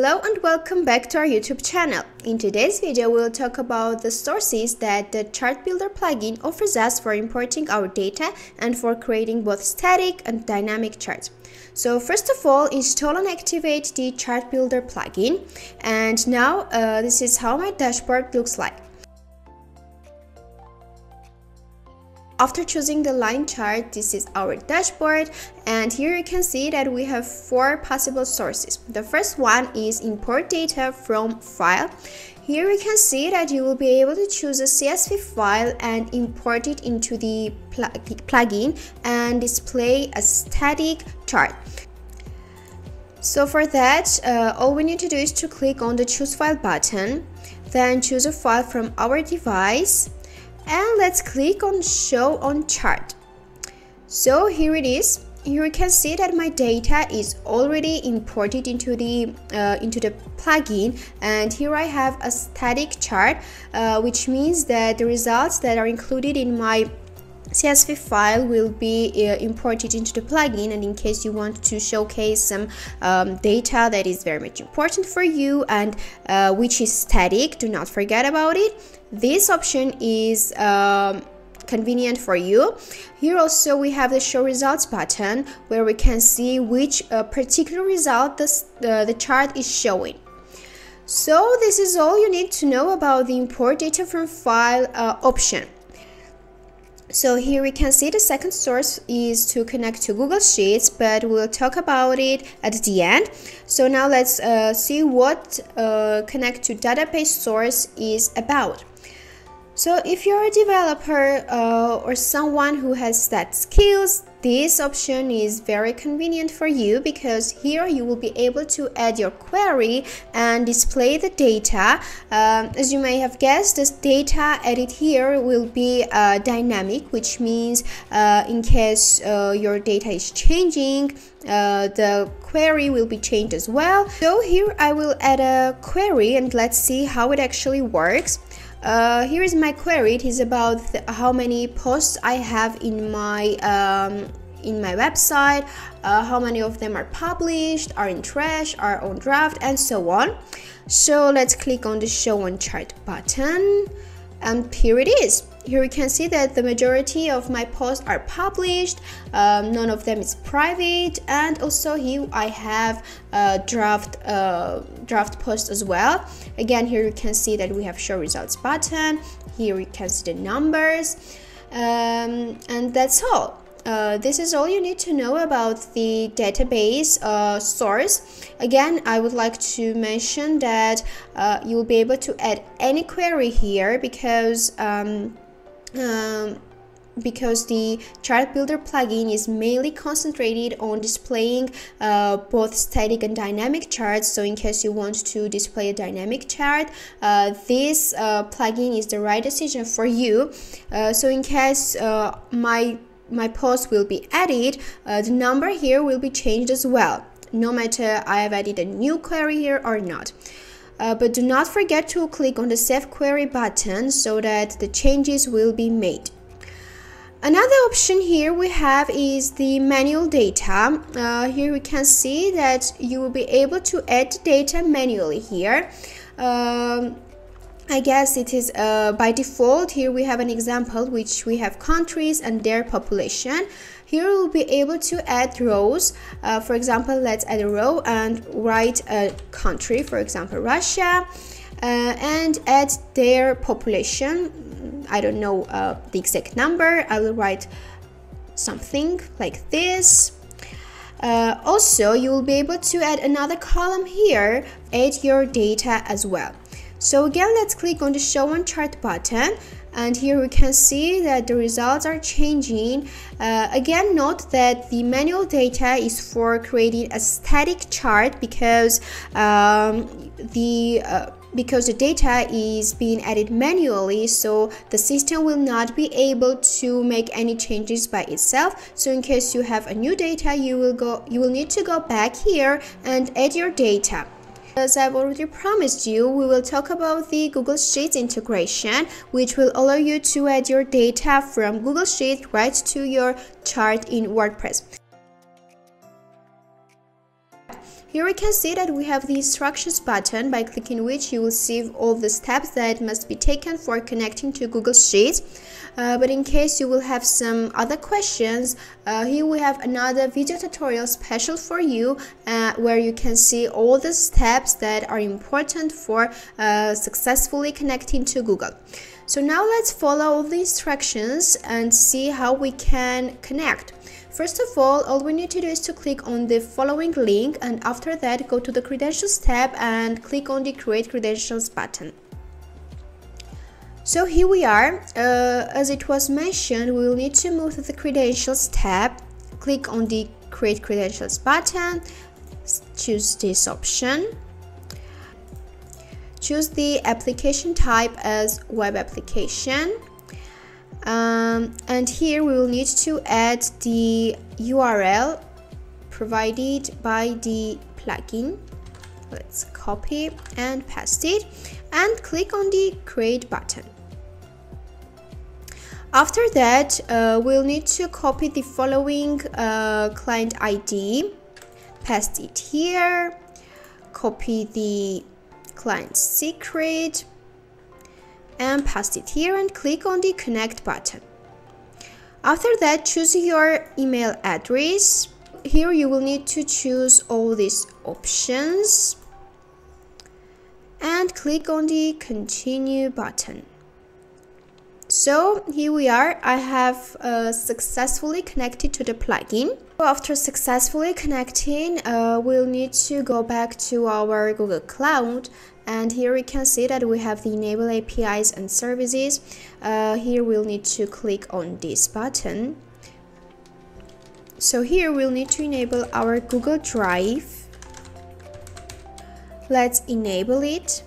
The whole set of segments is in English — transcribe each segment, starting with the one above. Hello and welcome back to our YouTube channel. In today's video, we'll talk about the sources that the Chart Builder plugin offers us for importing our data and for creating both static and dynamic charts. So first of all, install and activate the Chart Builder plugin. And now this is how my dashboard looks like. After choosing the line chart, this is our dashboard, and here you can see that we have four possible sources. The first one is import data from file. Here you can see that you will be able to choose a CSV file and import it into the plugin and display a static chart. So for that, all we need to do is to click on the Choose File button, then choose a file from our device. And let's click on Show on Chart. So here it is. Here you can see that my data is already imported into the plugin, and here I have a static chart, which means that the results that are included in my CSV file will be imported into the plugin. And in case you want to showcase some data that is very much important for you and which is static, do not forget about it. This option is convenient for you. Here also we have the Show Results button, where we can see which particular result the chart is showing. So this is all you need to know about the import data from file option. So here we can see the second source is to connect to Google Sheets, but we'll talk about it at the end. So now let's see what connect to database source is about. So if you're a developer or someone who has that skills, this option is very convenient for you, because here you will be able to add your query and display the data. As you may have guessed, this data added here will be dynamic, which means in case your data is changing, the query will be changed as well. So here I will add a query and let's see how it actually works. Here is my query. It is about how many posts I have in my website, how many of them are published, are in trash, are on draft, and so on. So let's click on the Show on Chart button, and here it is. Here you can see that the majority of my posts are published, none of them is private, and also here I have draft posts as well. Again, here you can see that we have Show Results button. Here you can see the numbers, and that's all. This is all you need to know about the database source. Again, I would like to mention that you will be able to add any query here, because the Chart Builder plugin is mainly concentrated on displaying both static and dynamic charts. So in case you want to display a dynamic chart, this plugin is the right decision for you. So in case my post will be added, the number here will be changed as well, no matter I have added a new query here or not. But do not forget to click on the Save Query button so that the changes will be made. Another option here we have is the manual data. Here we can see that you will be able to add data manually here. I guess it is by default. Here we have an example, which we have countries and their population. Here we'll be able to add rows. For example, let's add a row and write a country, for example Russia, and add their population. I don't know the exact number. I will write something like this. Also, you will be able to add another column here, add your data as well. So again, let's click on the Show on Chart button, and here we can see that the results are changing. Again, note that the manual data is for creating a static chart, because the data is being added manually, so the system will not be able to make any changes by itself. So in case you have a new data, you will need to go back here and add your data. As I've already promised you, we will talk about the Google Sheets integration, which will allow you to add your data from Google Sheets right to your chart in WordPress. Here we can see that we have the Instructions button, by clicking which you will see all the steps that must be taken for connecting to Google Sheets. But in case you will have some other questions, here we have another video tutorial special for you, where you can see all the steps that are important for successfully connecting to Google. So now let's follow the instructions and see how we can connect. First of all we need to do is to click on the following link, and after that go to the Credentials tab and click on the Create Credentials button. So here we are. As it was mentioned, we will need to move to the Credentials tab, click on the Create Credentials button, choose this option. Choose the application type as web application, and here we will need to add the URL provided by the plugin. Let's copy and paste it and click on the Create button. After that we'll need to copy the following client ID, paste it here, copy the client secret and paste it here and click on the Connect button. After that choose your email address. Here you will need to choose all these options and click on the Continue button. So here we are. I have successfully connected to the plugin. After successfully connecting, we'll need to go back to our Google Cloud, and here we can see that we have the Enable APIs and Services. Here we'll need to click on this button. So here we'll need to enable our Google Drive. Let's enable it.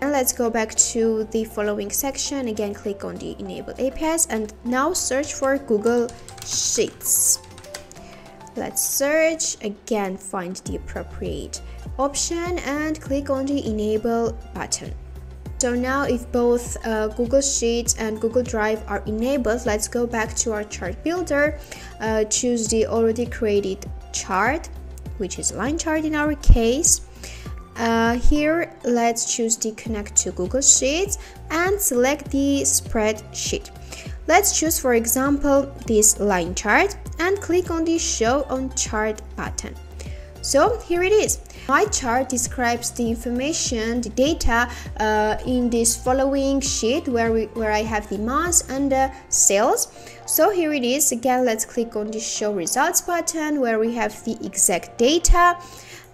And let's go back to the following section, again click on the Enable APIs and now search for Google Sheets. Let's search, again find the appropriate option and click on the Enable button. So now if both Google Sheets and Google Drive are enabled, let's go back to our Chart Builder, choose the already created chart, which is line chart in our case. Here let's choose the Connect to Google Sheets and select the spreadsheet. Let's choose for example this line chart and click on the Show on Chart button. So here it is. My chart describes the information, the data in this following sheet where I have the months and the sales. So here it is. Again let's click on the Show Results button where we have the exact data.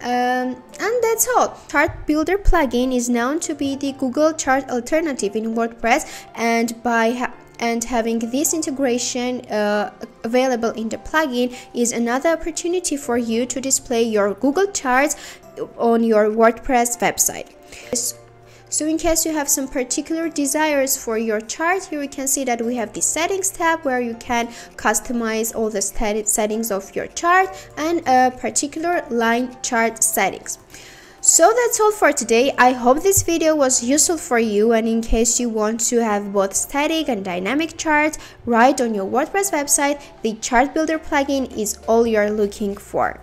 And that's all. Chart Builder plugin is known to be the Google chart alternative in WordPress, and having this integration available in the plugin is another opportunity for you to display your Google charts on your WordPress website. So in case you have some particular desires for your chart, here you can see that we have the Settings tab where you can customize all the settings of your chart and a particular line chart settings. So that's all for today. I hope this video was useful for you, and in case you want to have both static and dynamic charts right on your WordPress website, the Chart Builder plugin is all you're looking for.